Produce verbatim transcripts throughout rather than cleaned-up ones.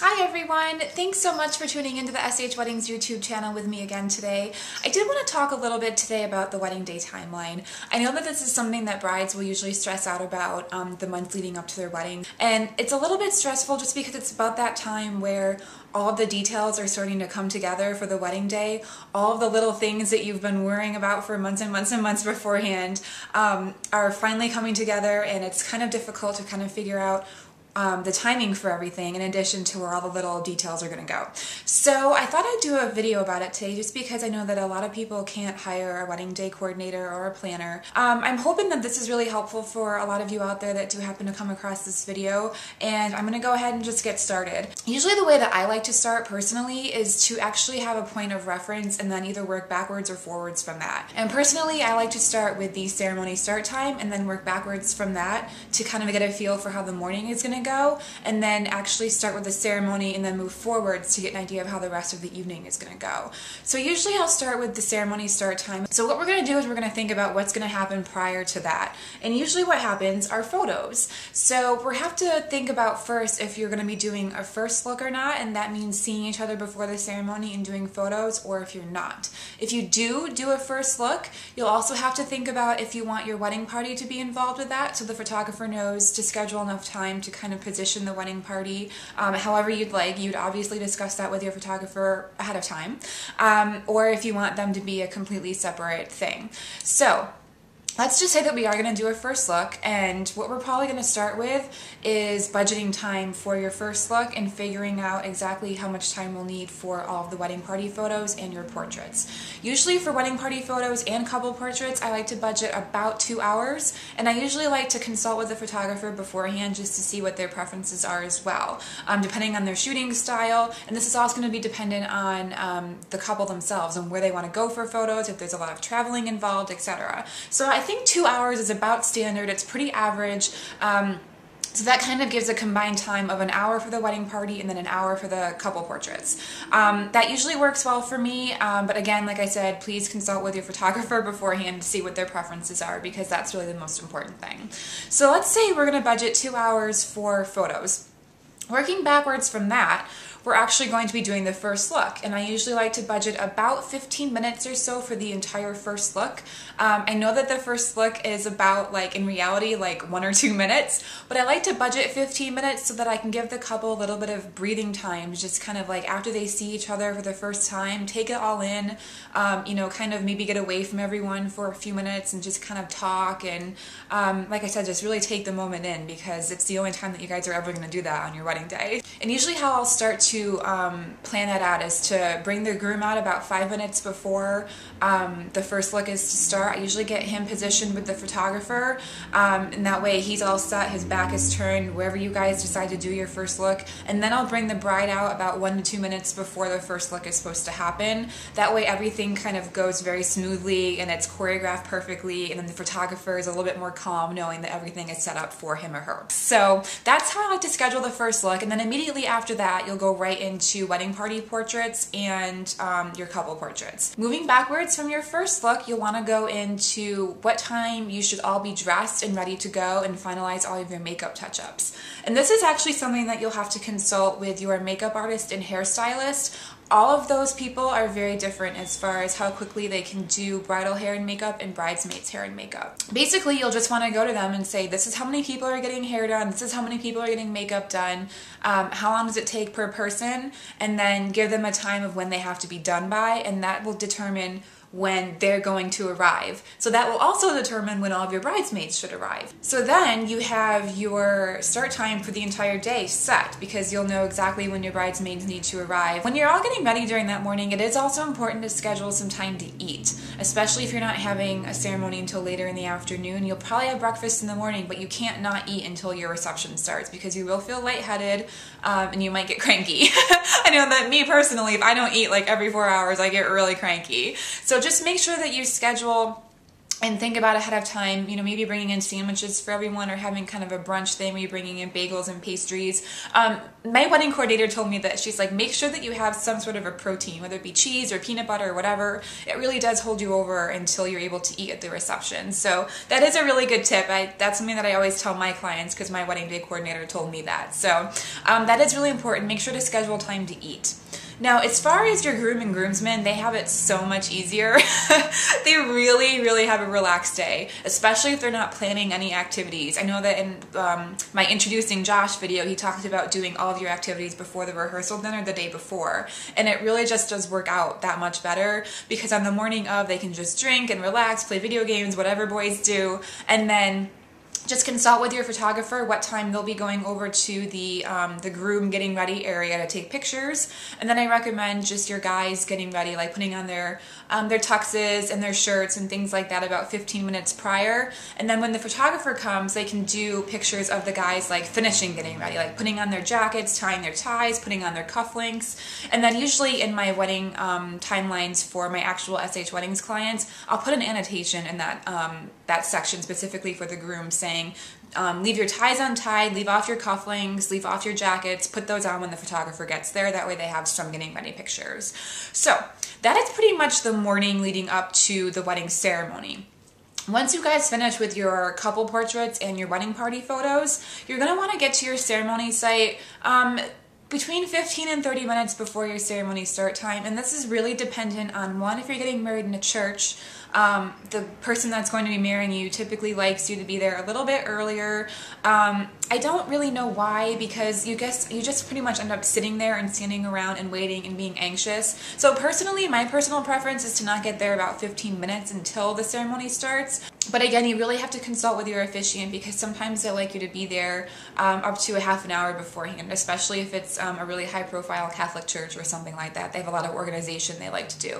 Hi everyone! Thanks so much for tuning into the S H Weddings YouTube channel with me again today. I did want to talk a little bit today about the wedding day timeline. I know that this is something that brides will usually stress out about um, the months leading up to their wedding, and it's a little bit stressful just because it's about that time where all the details are starting to come together for the wedding day. All of the little things that you've been worrying about for months and months and months beforehand um, are finally coming together, and it's kind of difficult to kind of figure out Um, the timing for everything, in addition to where all the little details are going to go. So I thought I'd do a video about it today just because I know that a lot of people can't hire a wedding day coordinator or a planner. Um, I'm hoping that this is really helpful for a lot of you out there that do happen to come across this video, and I'm going to go ahead and just get started. Usually the way that I like to start personally is to actually have a point of reference and then either work backwards or forwards from that. And personally I like to start with the ceremony start time and then work backwards from that to kind of get a feel for how the morning is going to go. Go, and then actually start with the ceremony and then move forwards to get an idea of how the rest of the evening is going to go. So usually I'll start with the ceremony start time. So what we're going to do is we're going to think about what's going to happen prior to that. And usually what happens are photos. So we have to think about first if you're going to be doing a first look or not, and that means seeing each other before the ceremony and doing photos, or if you're not. If you do do a first look, you'll also have to think about if you want your wedding party to be involved with that, so the photographer knows to schedule enough time to kind of position the wedding party um, however you'd like. You'd obviously discuss that with your photographer ahead of time, um, or if you want them to be a completely separate thing. So let's just say that we are going to do a first look, and what we're probably going to start with is budgeting time for your first look and figuring out exactly how much time we'll need for all of the wedding party photos and your portraits. Usually for wedding party photos and couple portraits, I like to budget about two hours, and I usually like to consult with the photographer beforehand just to see what their preferences are as well, um, depending on their shooting style, and this is also going to be dependent on um, the couple themselves and where they want to go for photos, if there's a lot of traveling involved, et cetera. So I I think two hours is about standard. It's pretty average. Um, So that kind of gives a combined time of an hour for the wedding party and then an hour for the couple portraits. Um, that usually works well for me, um, but again, like I said, please consult with your photographer beforehand to see what their preferences are, because that's really the most important thing. So let's say we're going to budget two hours for photos. Working backwards from that, we're actually going to be doing the first look, and I usually like to budget about fifteen minutes or so for the entire first look. Um, I know that the first look is about, like, in reality, like one or two minutes, but I like to budget fifteen minutes so that I can give the couple a little bit of breathing time, just kind of like after they see each other for the first time, take it all in, um, you know, kind of maybe get away from everyone for a few minutes and just kind of talk and, um, like I said, just really take the moment in, because it's the only time that you guys are ever going to do that on your wedding day. And usually how I'll start to to um, plan that out is to bring the groom out about five minutes before um, the first look is to start. I usually get him positioned with the photographer, um, and that way he's all set, his back is turned, wherever you guys decide to do your first look, and then I'll bring the bride out about one to two minutes before the first look is supposed to happen. That way everything kind of goes very smoothly and it's choreographed perfectly, and then the photographer is a little bit more calm knowing that everything is set up for him or her. So that's how I like to schedule the first look, and then immediately after that you'll go right into wedding party portraits and um, your couple portraits. Moving backwards from your first look, you'll want to go into what time you should all be dressed and ready to go and finalize all of your makeup touch-ups. And this is actually something that you'll have to consult with your makeup artist and hairstylist. All of those people are very different as far as how quickly they can do bridal hair and makeup and bridesmaids hair and makeup. Basically, you'll just want to go to them and say, this is how many people are getting hair done, this is how many people are getting makeup done, um, how long does it take per person, and then give them a time of when they have to be done by, and that will determine when they're going to arrive. So that will also determine when all of your bridesmaids should arrive. So then you have your start time for the entire day set, because you'll know exactly when your bridesmaids need to arrive. When you're all getting ready during that morning, it is also important to schedule some time to eat, especially if you're not having a ceremony until later in the afternoon. You'll probably have breakfast in the morning, but you can't not eat until your reception starts, because you will feel lightheaded um, and you might get cranky. I know that me personally, if I don't eat like every four hours, I get really cranky. So So just make sure that you schedule and think about ahead of time, you know, maybe bringing in sandwiches for everyone or having kind of a brunch thing where you're bringing in bagels and pastries. Um, my wedding coordinator told me that she's like, make sure that you have some sort of a protein, whether it be cheese or peanut butter or whatever. It really does hold you over until you're able to eat at the reception. So that is a really good tip. I, that's something that I always tell my clients because my wedding day coordinator told me that. So um, that is really important. Make sure to schedule time to eat. Now, as far as your groom and groomsmen, they have it so much easier. They really, really have a relaxed day, especially if they're not planning any activities. I know that in um, my Introducing Josh video, he talked about doing all of your activities before the rehearsal dinner the day before, and it really just does work out that much better because on the morning of, they can just drink and relax, play video games, whatever boys do, and then just consult with your photographer what time they'll be going over to the um, the groom getting ready area to take pictures. And then I recommend just your guys getting ready, like putting on their um, their tuxes and their shirts and things like that about fifteen minutes prior. And then when the photographer comes, they can do pictures of the guys like finishing getting ready, like putting on their jackets, tying their ties, putting on their cufflinks. And then usually in my wedding um, timelines for my actual S H Weddings clients, I'll put an annotation in that um, that section specifically for the groom saying, Um, leave your ties untied, leave off your cufflinks, leave off your jackets, put those on when the photographer gets there. That way they have some getting ready pictures. So that is pretty much the morning leading up to the wedding ceremony. Once you guys finish with your couple portraits and your wedding party photos, you're going to want to get to your ceremony site um, between fifteen and thirty minutes before your ceremony start time. And this is really dependent on, one, if you're getting married in a church, um, the person that's going to be marrying you typically likes you to be there a little bit earlier. Um, I don't really know why, because you guess you just pretty much end up sitting there and standing around and waiting and being anxious. So personally, my personal preference is to not get there about fifteen minutes until the ceremony starts. But again, you really have to consult with your officiant because sometimes they like you to be there um, up to a half an hour beforehand, especially if it's um, a really high-profile Catholic church or something like that. They have a lot of organization they like to do.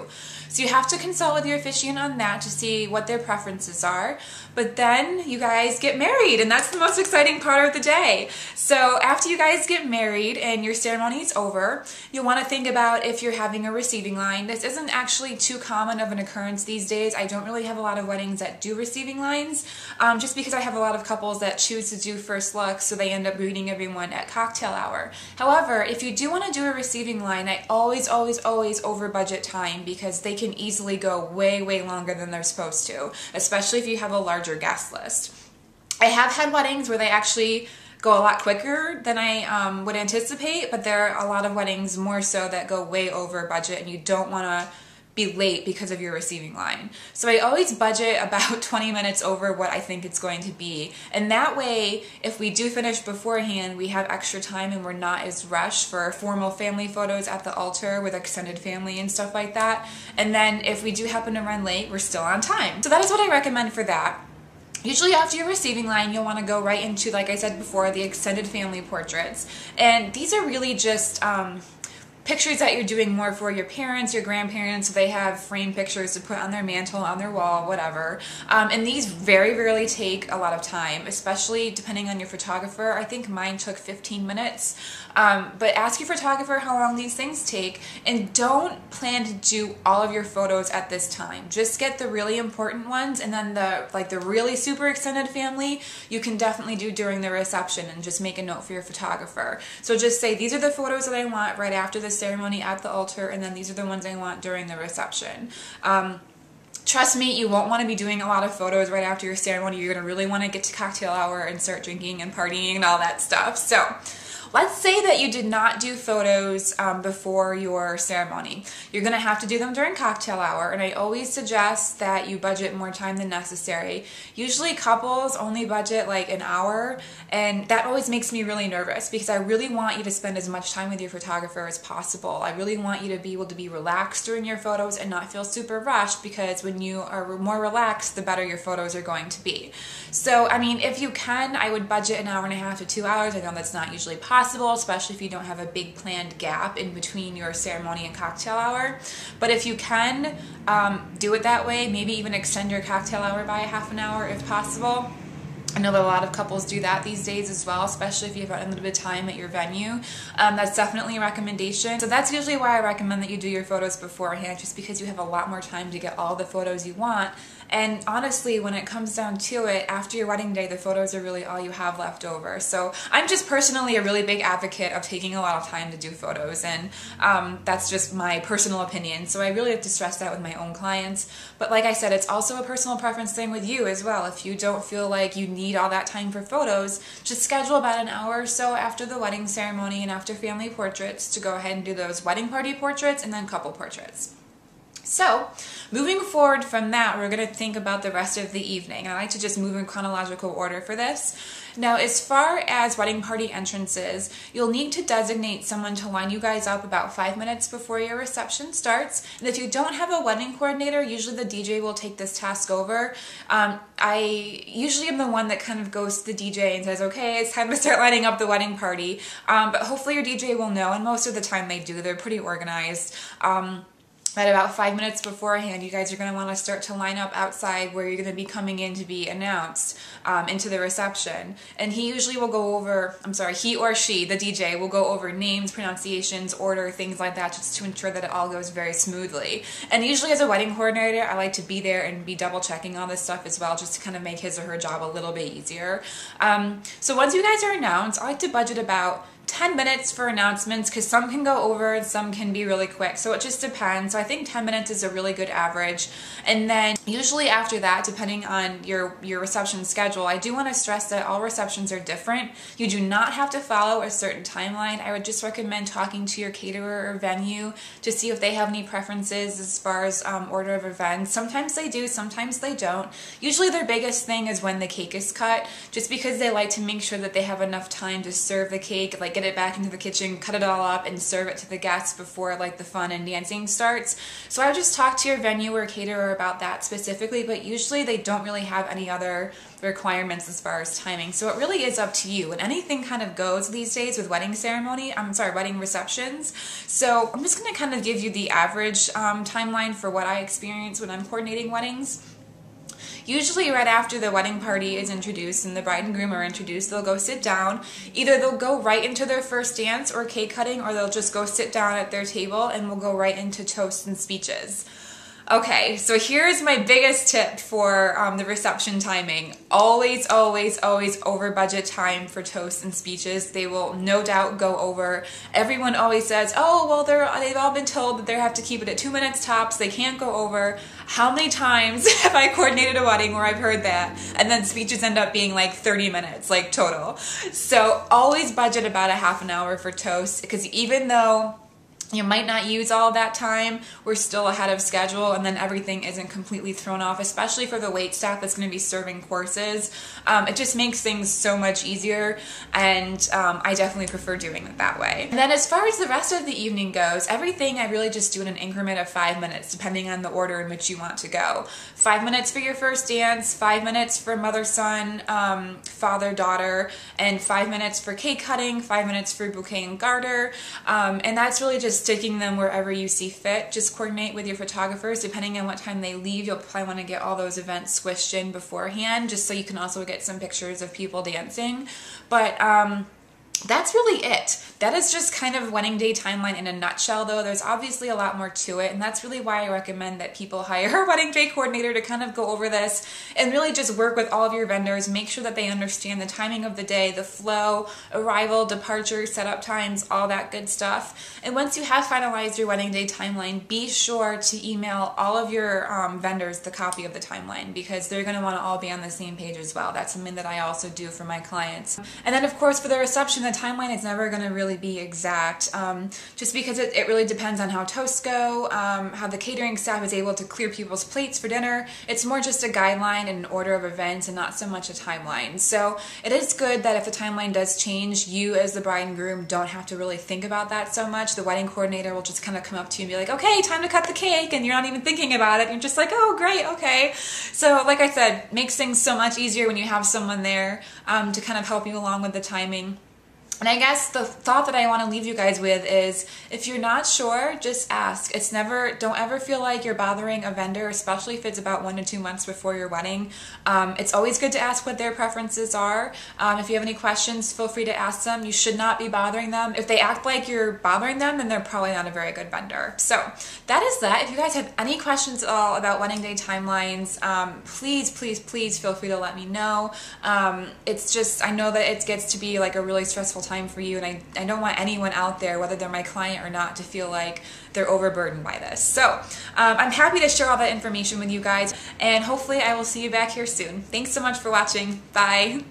So you have to consult with your officiant on that to see what their preferences are. But then you guys get married, and that's the most exciting part of the day. So after you guys get married and your ceremony is over, you'll want to think about if you're having a receiving line. This isn't actually too common of an occurrence these days. I don't really have a lot of weddings that do receive lines, um, just because I have a lot of couples that choose to do first look, so they end up greeting everyone at cocktail hour. However, if you do want to do a receiving line, I always, always, always over budget time because they can easily go way, way longer than they're supposed to, especially if you have a larger guest list. I have had weddings where they actually go a lot quicker than I um, would anticipate, but there are a lot of weddings more so that go way over budget, and you don't want to be late because of your receiving line. So I always budget about twenty minutes over what I think it's going to be. And that way, if we do finish beforehand, we have extra time and we're not as rushed for formal family photos at the altar with extended family and stuff like that. And then if we do happen to run late, we're still on time. So that is what I recommend for that. Usually after your receiving line, you'll want to go right into, like I said before, the extended family portraits. And these are really just um, pictures that you're doing more for your parents, your grandparents, so they have framed pictures to put on their mantle, on their wall, whatever. Um, and these very rarely take a lot of time, especially depending on your photographer. I think mine took fifteen minutes. Um, but ask your photographer how long these things take, and don't plan to do all of your photos at this time. Just get the really important ones, and then the like the really super extended family, you can definitely do during the reception and just make a note for your photographer. So just say, these are the photos that I want right after this ceremony at the altar, and then these are the ones I want during the reception. Um, trust me, you won't want to be doing a lot of photos right after your ceremony. You're going to really want to get to cocktail hour and start drinking and partying and all that stuff. So let's say that you did not do photos um, before your ceremony. You're going to have to do them during cocktail hour, and I always suggest that you budget more time than necessary. Usually couples only budget like an hour, and that always makes me really nervous because I really want you to spend as much time with your photographer as possible. I really want you to be able to be relaxed during your photos and not feel super rushed, because when you are more relaxed, the better your photos are going to be. So, I mean, if you can, I would budget an hour and a half to two hours. I know that's not usually possible. Possible, especially if you don't have a big planned gap in between your ceremony and cocktail hour. But if you can um, do it that way, maybe even extend your cocktail hour by a half an hour if possible. I know that a lot of couples do that these days as well, especially if you have a little bit of time at your venue. Um, that's definitely a recommendation. So that's usually why I recommend that you do your photos beforehand, just because you have a lot more time to get all the photos you want And honestly, when it comes down to it, after your wedding day, the photos are really all you have left over. So I'm just personally a really big advocate of taking a lot of time to do photos, and um, that's just my personal opinion. So I really have to stress that with my own clients. But like I said, it's also a personal preference thing with you as well. If you don't feel like you need all that time for photos, just schedule about an hour or so after the wedding ceremony and after family portraits to go ahead and do those wedding party portraits and then couple portraits. So, moving forward from that, we're going to think about the rest of the evening. I like to just move in chronological order for this. Now, as far as wedding party entrances, you'll need to designate someone to line you guys up about five minutes before your reception starts. And if you don't have a wedding coordinator, usually the D J will take this task over. Um, I usually am the one that kind of goes to the D J and says, okay, it's time to start lining up the wedding party. Um, but hopefully your D J will know, and most of the time they do. They're pretty organized. Um, At about five minutes beforehand, you guys are going to want to start to line up outside where you're going to be coming in to be announced um, into the reception. And he usually will go over, I'm sorry, he or she, the D J, will go over names, pronunciations, order, things like that, just to ensure that it all goes very smoothly. And usually as a wedding coordinator, I like to be there and be double checking all this stuff as well, just to kind of make his or her job a little bit easier. Um, so once you guys are announced, I like to budget about ten minutes for announcements, because some can go over and some can be really quick, so it just depends. So I think ten minutes is a really good average, and then usually after that, depending on your your reception schedule, I do want to stress that all receptions are different. You do not have to follow a certain timeline. I would just recommend talking to your caterer or venue to see if they have any preferences as far as um, order of events. Sometimes they do, sometimes they don't. Usually their biggest thing is when the cake is cut, just because they like to make sure that they have enough time to serve the cake, like get it back into the kitchen, cut it all up, and serve it to the guests before like the fun and dancing starts. So I would just talk to your venue or caterer about that specifically, but usually they don't really have any other requirements as far as timing. So it really is up to you, and anything kind of goes these days with wedding ceremony, I'm sorry, wedding receptions. So I'm just going to kind of give you the average um, timeline for what I experience when I'm coordinating weddings. Usually right after the wedding party is introduced and the bride and groom are introduced, they'll go sit down. Either they'll go right into their first dance or cake cutting, or they'll just go sit down at their table and we'll go right into toasts and speeches. Okay, so here's my biggest tip for um, the reception timing. Always, always, always over budget time for toasts and speeches. They will no doubt go over. Everyone always says, oh, well, they're, they've all been told that they have to keep it at two minutes tops. They can't go over. How many times have I coordinated a wedding where I've heard that? And then speeches end up being like thirty minutes, like total. So always budget about a half an hour for toasts, because even though you might not use all that time, we're still ahead of schedule, and then everything isn't completely thrown off, especially for the wait staff that's going to be serving courses. Um, it just makes things so much easier, and um, I definitely prefer doing it that way. And then as far as the rest of the evening goes, everything I really just do in an increment of five minutes, depending on the order in which you want to go. Five minutes for your first dance, five minutes for mother-son, um, father-daughter, and five minutes for cake cutting, five minutes for bouquet and garter, um, and that's really just sticking them wherever you see fit. Just coordinate with your photographers. Depending on what time they leave, you'll probably want to get all those events squished in beforehand, just so you can also get some pictures of people dancing. But um, that's really it. That is just kind of wedding day timeline in a nutshell, though. There's obviously a lot more to it, and that's really why I recommend that people hire a wedding day coordinator to kind of go over this and really just work with all of your vendors. Make sure that they understand the timing of the day, the flow, arrival, departure, setup times, all that good stuff. And once you have finalized your wedding day timeline, be sure to email all of your um, vendors the copy of the timeline, because they're going to want to all be on the same page as well. That's something that I also do for my clients. And then, of course, for the reception, the timeline is never going to really be exact, um, just because it, it really depends on how toasts go, um, how the catering staff is able to clear people's plates for dinner. It's more just a guideline and an order of events, and not so much a timeline. So it is good that if the timeline does change, you as the bride and groom don't have to really think about that so much. The wedding coordinator will just kind of come up to you and be like, okay, time to cut the cake, and you're not even thinking about it. You're just like, oh, great, okay. So like I said, makes things so much easier when you have someone there um, to kind of help you along with the timing. And I guess the thought that I want to leave you guys with is, if you're not sure, just ask. It's never, don't ever feel like you're bothering a vendor, especially if it's about one to two months before your wedding. Um, it's always good to ask what their preferences are. Um, if you have any questions, feel free to ask them. You should not be bothering them. If they act like you're bothering them, then they're probably not a very good vendor. So that is that. If you guys have any questions at all about wedding day timelines, um, please, please, please feel free to let me know. Um, it's just, I know that it gets to be like a really stressful time time for you, and I, I don't want anyone out there, whether they're my client or not, to feel like they're overburdened by this. So um, I'm happy to share all that information with you guys, and hopefully I will see you back here soon. Thanks so much for watching. Bye.